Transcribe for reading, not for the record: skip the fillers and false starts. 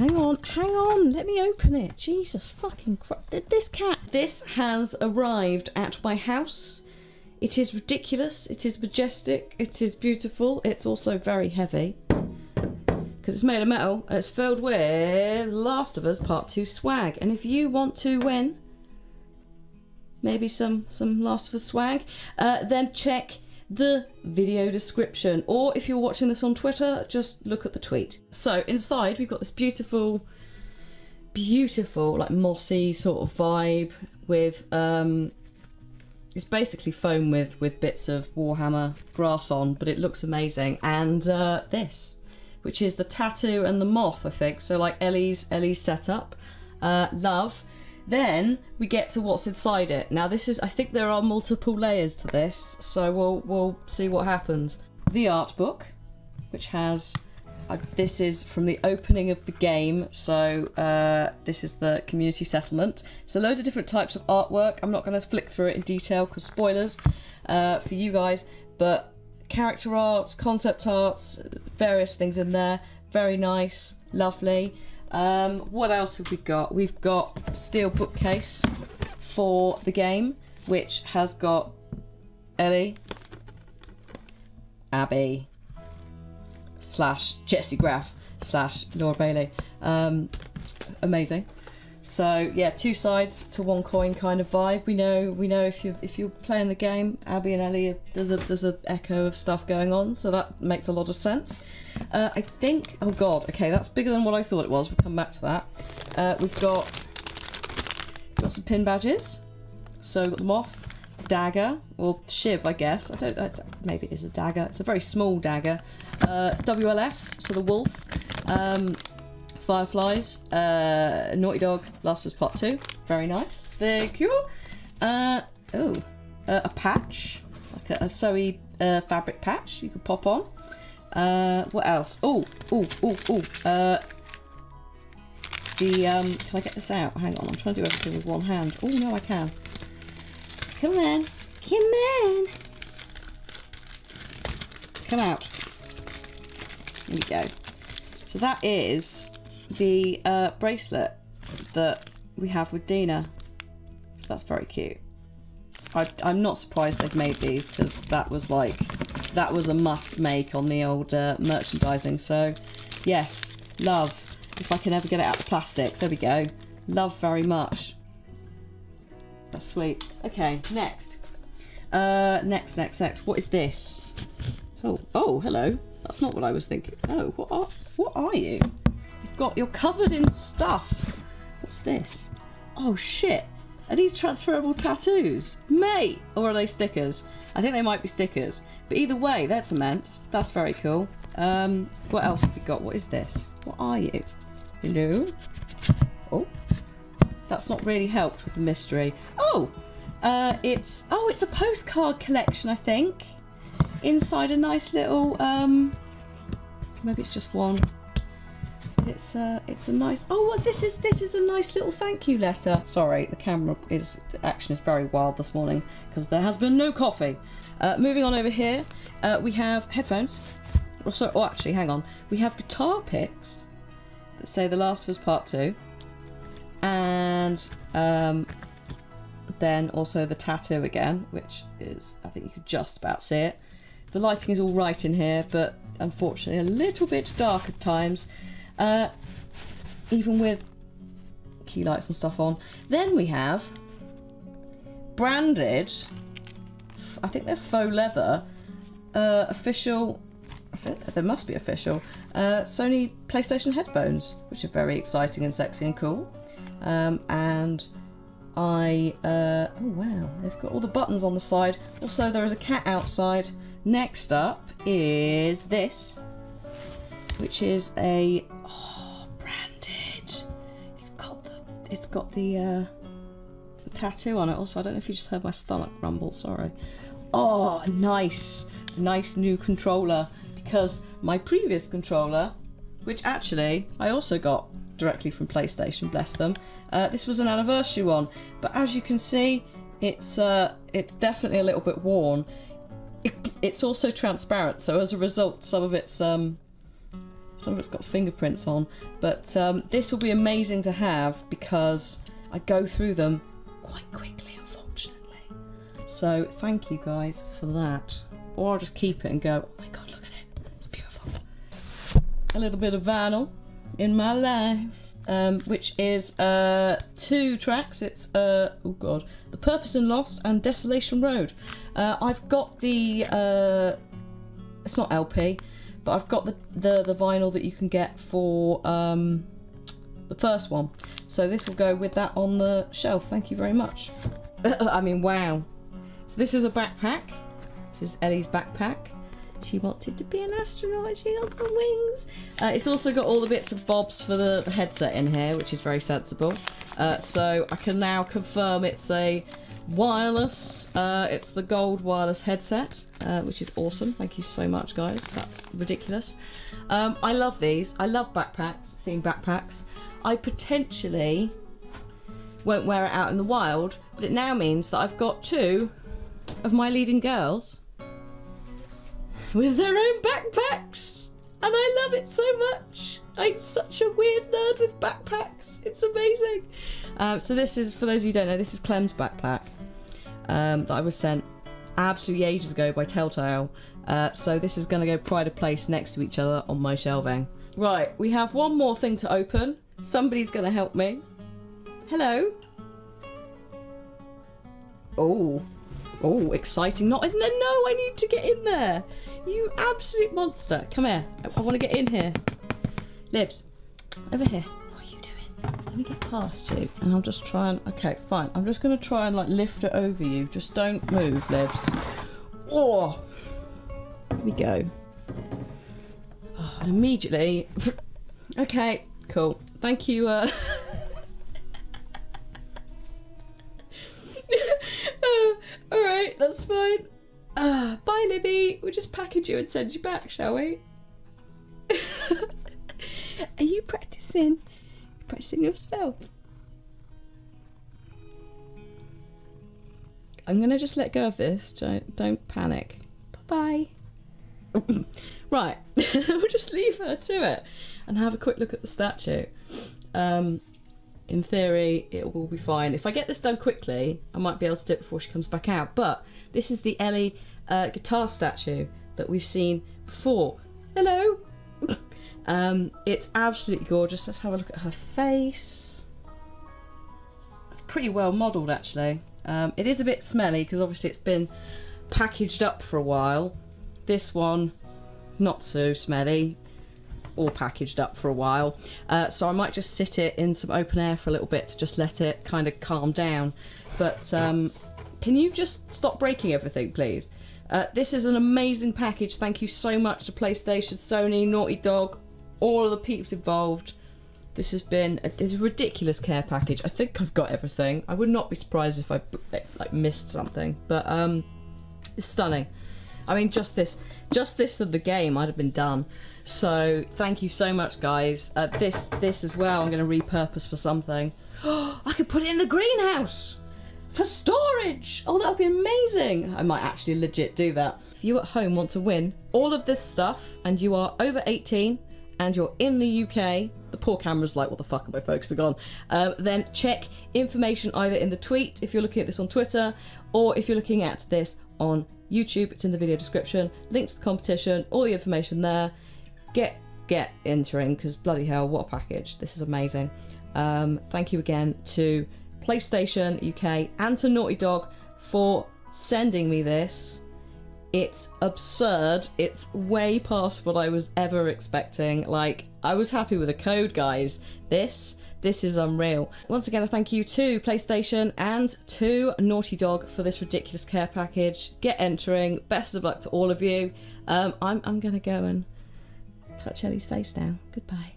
Hang on, let me open it. Jesus fucking Christ. This cat. This has arrived at my house. It is ridiculous, it is majestic, it is beautiful, it's also very heavy. Because it's made of metal and it's filled with Last of Us Part II swag. And if you want to win maybe some Last of Us swag, then check the video description. Or if you're watching this on Twitter, just look at the tweet. So inside we've got this beautiful, beautiful like mossy sort of vibe with it's basically foam with bits of Warhammer grass on, but it looks amazing. And this, which is the tattoo and the moth, I think. So like Ellie's setup, love. Then we get to what's inside it. Now this is, I think there are multiple layers to this, so we'll see what happens. The art book, which has, this is from the opening of the game, so this is the community settlement. So loads of different types of artwork. I'm not going to flick through it in detail because spoilers for you guys, but character arts, concept arts, various things in there. Very nice, lovely. What else have we got? We've got steel bookcase for the game, which has got Ellie, Abby, / Jesse Graff, / Laura Bailey. Amazing. So yeah, two sides to one coin kind of vibe. We know if you're playing the game, Abby and Ellie, there's a echo of stuff going on, so that makes a lot of sense. I think, oh god, okay, that's bigger than what I thought it was. We'll come back to that. We've got some pin badges. So we've got the moth, dagger, or shiv, I guess. I don't, maybe it is a dagger. It's a very small dagger. WLF, so the wolf. Fireflies, Naughty Dog, Last of Us Part II, very nice, thank you. A patch, like a sewy fabric patch you could pop on. What else? Can I get this out? Hang on, I'm trying to do everything with one hand. Oh no, I can. Come on. Come out. Here we go. So that is the bracelet that we have with Dina, so that's very cute. I'm not surprised they've made these, because that was a must make on the old merchandising. So yes, love. If I can ever get it out of the plastic, there we go. Love very much. That's sweet. Okay, next. Next. What is this? Oh, hello. That's not what I was thinking. Oh, what are you? God, you're covered in stuff. What's this? Oh shit, are these transferable tattoos, mate, or are they stickers? I think they might be stickers, but either way, that's immense. That's very cool. What else have we got? What is this? What are you? Hello. Oh, that's not really helped with the mystery. It's a postcard collection, I think, inside a nice little maybe it's just one. It's a nice, well, this is a nice little thank you letter. Sorry, the action is very wild this morning because there has been no coffee. Moving on over here, we have headphones. Actually, hang on. We have guitar picks that say The Last of Us Part II, and then also the tattoo again, which is, I think you could just about see it. The lighting is all right in here, but unfortunately a little bit dark at times. Even with key lights and stuff on. Then we have branded, I think they're faux leather, official, I think they must be official, Sony PlayStation headphones, which are very exciting and sexy and cool. Oh wow, they've got all the buttons on the side. Also, there is a cat outside. Next up is this, which is a branded. It's got the tattoo on it. Also, I don't know if you just heard my stomach rumble. Sorry. Oh, nice new controller, because my previous controller, which actually I also got directly from PlayStation, bless them. This was an anniversary one, but as you can see, it's definitely a little bit worn. It's also transparent, so as a result, some of it's Some of it's got fingerprints on, but this will be amazing to have because I go through them quite quickly, unfortunately. So thank you guys for that. Or I'll just keep it and go, oh my god, look at it, it's beautiful. A little bit of vinyl in my life, which is two tracks. It's oh god, The Purpose in Lost and Desolation Road. I've got the it's not LP, but I've got the vinyl that you can get for the first one. So this will go with that on the shelf. Thank you very much. I mean, wow. So this is a backpack. This is Ellie's backpack. She wanted to be an astronaut. She got the wings. It's also got all the bits and bobs for the headset in here, which is very sensible. So I can now confirm it's a wireless. It's the gold wireless headset, which is awesome. Thank you so much, guys. That's ridiculous. I love these. I love backpacks, themed backpacks. I potentially won't wear it out in the wild, but it now means that I've got two of my leading girls with their own backpacks, and I love it so much. I'm such a weird nerd with backpacks. It's amazing. So this is, for those of you who don't know, this is Clem's backpack that I was sent absolutely ages ago by Telltale. So this is going to go pride of place next to each other on my shelving. Right, we have one more thing to open. Somebody's going to help me. Hello. Oh. Oh, exciting. Not in there. No, I need to get in there. You absolute monster. Come here. I want to get in here. Libs, over here. What are you doing? Let me get past you. And I'll just try and... Okay, fine. I'm just going to try and, like, lift it over you. Just don't move, Libs. Oh. Here we go. Oh, and immediately... Okay, cool. Thank you, alright, that's fine. Bye, Libby. We'll just package you and send you back, shall we? Are you practicing? Practicing yourself? I'm going to just let go of this. Don't panic. Bye-bye. Right, we'll just leave her to it and have a quick look at the statue. In theory, it will be fine. If I get this done quickly, I might be able to do it before she comes back out. But this is the Ellie guitar statue that we've seen before. Hello. It's absolutely gorgeous. Let's have a look at her face. It's pretty well modelled, actually. It is a bit smelly because obviously it's been packaged up for a while. This one, not so smelly. All packaged up for a while, so I might just sit it in some open air for a little bit to just let it kind of calm down. But can you just stop breaking everything, please? This is an amazing package. Thank you so much to PlayStation, Sony, Naughty Dog, all of the peeps involved. This has been a ridiculous care package. I think I've got everything. I would not be surprised if I like missed something, but it's stunning. I mean, just this of the game, I'd have been done. So thank you so much, guys. This as well, I'm going to repurpose for something. Oh, I could put it in the greenhouse for storage. Oh, that would be amazing. I might actually legit do that. If you at home want to win all of this stuff and you are over 18 and you're in the UK, the poor camera's like, what the fuck are my focusing on? Then check information either in the tweet, if you're looking at this on Twitter, or if you're looking at this on YouTube. It's in the video description. Link to the competition, all the information there. Get entering, because bloody hell, what a package. This is amazing. Thank you again to PlayStation UK and to Naughty Dog for sending me this. It's absurd. It's way past what I was ever expecting. Like, I was happy with the code, guys. This is unreal. Once again, a thank you to PlayStation and to Naughty Dog for this ridiculous care package. Get entering. Best of luck to all of you. I'm going to go and touch Ellie's face now. Goodbye.